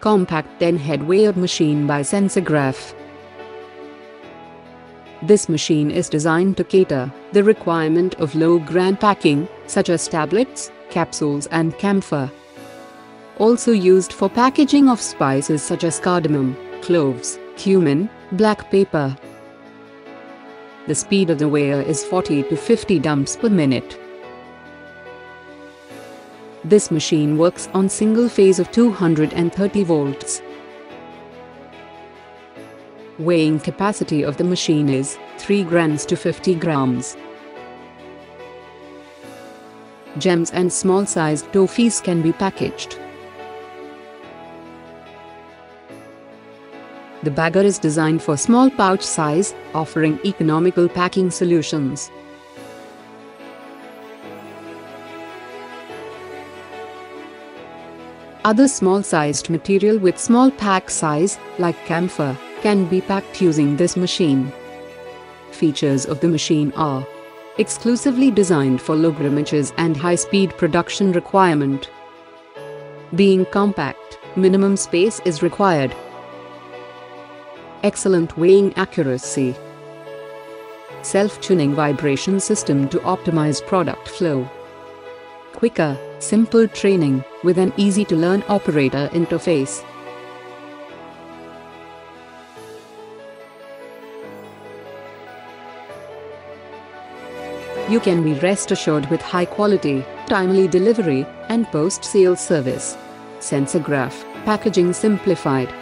Compact 10-head weighed machine by Sensograph. This machine is designed to cater the requirement of low-gram packing, such as tablets, capsules and camphor. Also used for packaging of spices such as cardamom, cloves, cumin, black pepper. The speed of the weigher is 40 to 50 dumps per minute. This machine works on single phase of 230 volts. Weighing capacity of the machine is 3 grams to 50 grams. Gems and small-sized toffees can be packaged. The bagger is designed for small pouch size, offering economical packing solutions. Other small-sized material with small pack size, like camphor, can be packed using this machine. Features of the machine are exclusively designed for low grammages and high-speed production requirement. Being compact, minimum space is required. Excellent weighing accuracy. Self-tuning vibration system to optimize product flow. Quicker, simple training with an easy-to-learn operator interface. You can be rest assured with high-quality, timely delivery and post-sale service. Sensograph, packaging simplified.